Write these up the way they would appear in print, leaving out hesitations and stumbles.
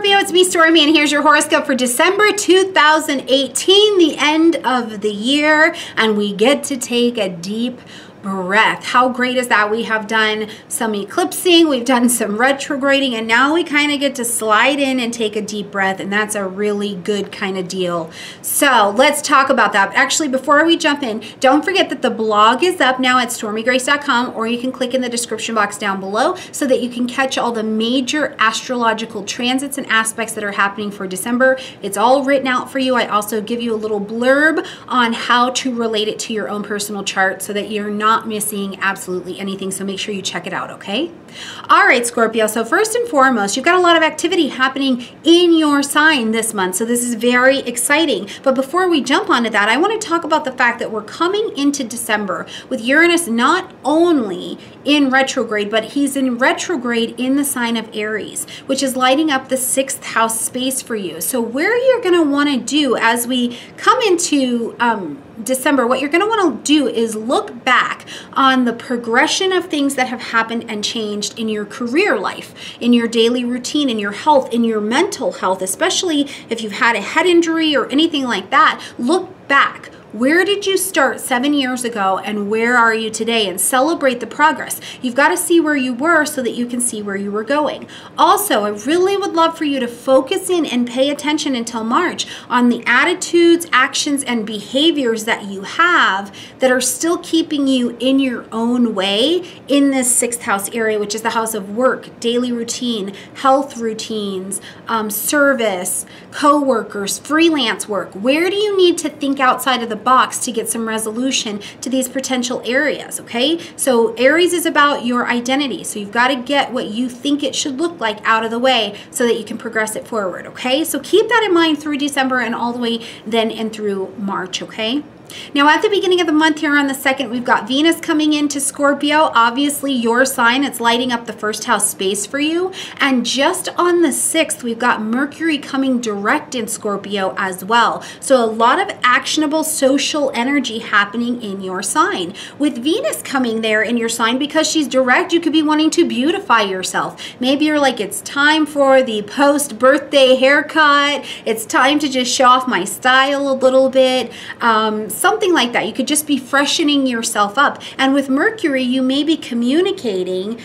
Scorpio, it's me, Stormy, and here's your horoscope for December 2018, the end of the year, and we get to take a deep breath. How great is that? We have done some eclipsing, we've done some retrograding, and now we kind of get to slide in and take a deep breath, and that's a really good kind of deal. So let's talk about that. Actually, before we jump in, don't forget that the blog is up now at stormygrace.com, or you can click in the description box down below so that you can catch all the major astrological transits and aspects that are happening for December. It's all written out for you. I also give you a little blurb on how to relate it to your own personal chart so that you're not missing absolutely anything, so make sure you check it out, okay? All right, Scorpio, so first and foremost, you've got a lot of activity happening in your sign this month, so this is very exciting. But before we jump onto that, I want to talk about the fact that we're coming into December with Uranus not only in retrograde, but he's in retrograde in the sign of Aries, which is lighting up the 6th house space for you. So where you're going to want to do as we come into December, what you're going to want to do is look back on the progression of things that have happened and changed in your career life, in your daily routine, in your health, in your mental health, especially if you've had a head injury or anything like that. Look back. Where did you start 7 years ago and where are you today? And celebrate the progress. You've got to see where you were so that you can see where you were going. Also, I really would love for you to focus in and pay attention until March on the attitudes, actions, and behaviors that you have that are still keeping you in your own way in this 6th house area, which is the house of work, daily routine, health routines, service, co-workers, freelance work. Where do you need to think outside of the box to get some resolution to these potential areas, okay? So Aries is about your identity. So you've got to get what you think it should look like out of the way so that you can progress it forward, okay? So keep that in mind through December and all the way then and through March, okay? Now at the beginning of the month here on the 2nd, we've got Venus coming into Scorpio, obviously your sign. It's lighting up the 1st house space for you. And just on the 6th, we've got Mercury coming direct in Scorpio as well. So a lot of actionable social energy happening in your sign. With Venus coming there in your sign, because she's direct, you could be wanting to beautify yourself. Maybe you're like, it's time for the post-birthday haircut. It's time to just show off my style a little bit. Something like that. You could just be freshening yourself up. And with Mercury, you may be communicating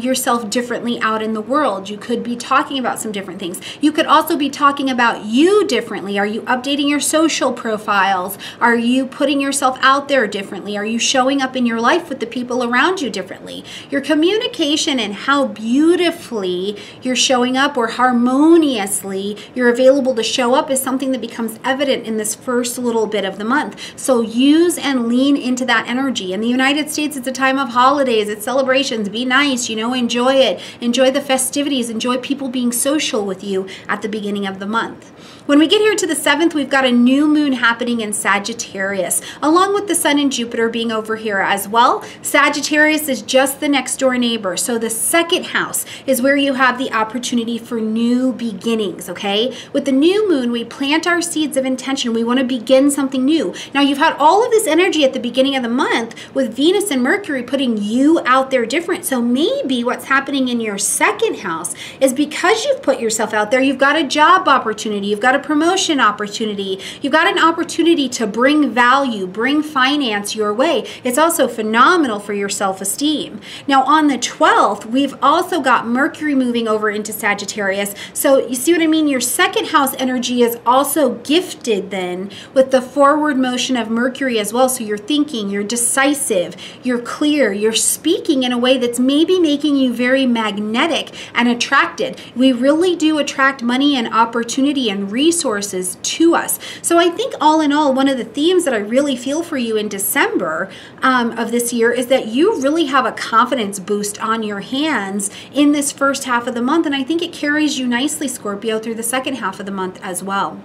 yourself differently out in the world. You could be talking about some different things. You could also be talking about you differently. Are you updating your social profiles? Are you putting yourself out there differently? Are you showing up in your life with the people around you differently? Your communication and how beautifully you're showing up or harmoniously you're available to show up is something that becomes evident in this first little bit of the month. So use and lean into that energy. In the United States, it's a time of holidays, it's celebrations. Be nice, you know, enjoy it. Enjoy the festivities, enjoy people being social with you at the beginning of the month. When we get here to the 7th, we've got a new moon happening in Sagittarius, along with the sun and Jupiter being over here as well. Sagittarius is just the next door neighbor. So the 2nd house is where you have the opportunity for new beginnings, okay? With the new moon, we plant our seeds of intention. We want to begin something new. Now you've had all of this energy at the beginning of the month with Venus and Mercury putting you out there different. So maybe what's happening in your 2nd house is because you've put yourself out there, you've got a job opportunity, you've got a promotion opportunity, you've got an opportunity to bring value, bring finance your way. It's also phenomenal for your self-esteem. Now on the 12th, we've also got Mercury moving over into Sagittarius. So you see what I mean? Your 2nd house energy is also gifted then with the forward motion of Mercury as well. So you're thinking, you're decisive, you're clear, you're speaking in a way that's maybe making you very magnetic and attracted. We really do attract money and opportunity and resources to us. So I think all in all, one of the themes that I really feel for you in December of this year is that you really have a confidence boost on your hands in this first half of the month. And I think it carries you nicely, Scorpio, through the 2nd half of the month as well.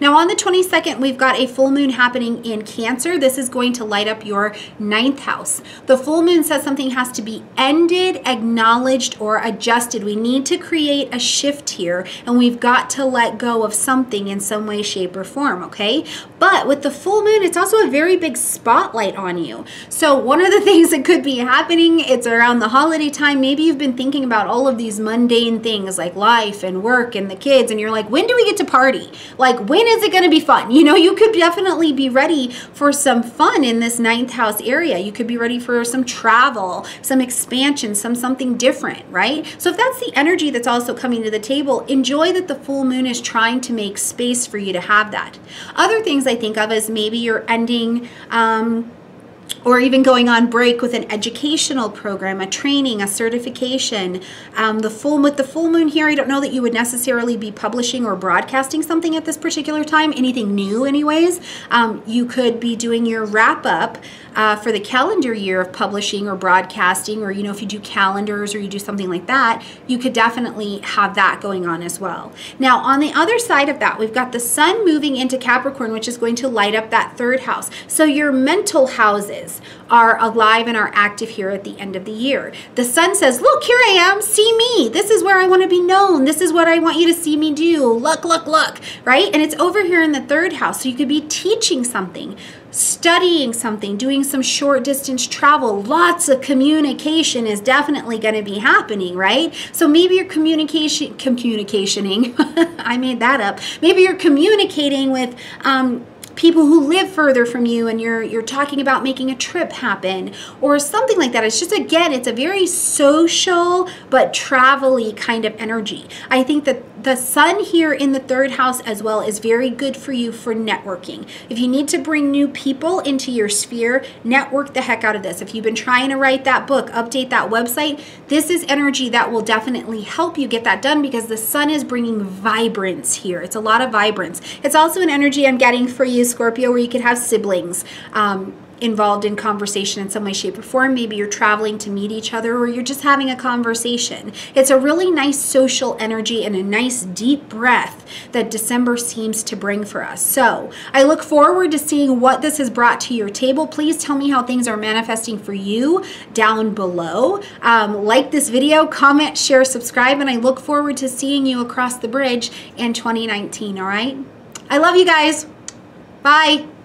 Now on the 22nd, we've got a full moon happening in Cancer. This is going to light up your 9th house. The full moon says something has to be ended, acknowledged, or adjusted. We need to create a shift here, and we've got to let go of something in some way, shape, or form, okay? But But with the full moon, it's also a very big spotlight on you. So one of the things that could be happening, it's around the holiday time. Maybe you've been thinking about all of these mundane things like life and work and the kids, and you're like, when do we get to party? Like, when is it going to be fun? You know, you could definitely be ready for some fun in this 9th house area. You could be ready for some travel, some expansion, something different, right? So if that's the energy that's also coming to the table, enjoy that the full moon is trying to make space for you to have that. Other things I think of is maybe you're ending or even going on break with an educational program, a training, a certification. With the full moon here, I don't know that you would necessarily be publishing or broadcasting something at this particular time, anything new anyways. You could be doing your wrap up for the calendar year of publishing or broadcasting, or, you know, if you do calendars or you do something like that, you could definitely have that going on as well. Now, on the other side of that, we've got the sun moving into Capricorn, which is going to light up that 3rd house. So your mental houses are alive and are active here at the end of the year. The sun says, look, here I am, see me. This is where I want to be known. This is what I want you to see me do. Look, look, look, right? And it's over here in the 3rd house. So you could be teaching something, studying something, doing some short distance travel. Lots of communication is definitely going to be happening, right? So maybe you're communicationing, I made that up. Maybe you're communicating with, people who live further from you, and you're talking about making a trip happen or something like that. It's just, again, it's a very social but travel-y kind of energy. I think that the sun here in the 3rd house as well is very good for you for networking. If you need to bring new people into your sphere, network the heck out of this. If you've been trying to write that book, update that website, this is energy that will definitely help you get that done, because the sun is bringing vibrance here. It's a lot of vibrance. It's also an energy I'm getting for you, Scorpio, where you could have siblings involved in conversation in some way, shape, or form. Maybe you're traveling to meet each other, or you're just having a conversation. It's a really nice social energy and a nice deep breath that December seems to bring for us. So I look forward to seeing what this has brought to your table. Please tell me how things are manifesting for you down below. Like this video, comment, share, subscribe, and I look forward to seeing you across the bridge in 2019, all right? I love you guys. Bye.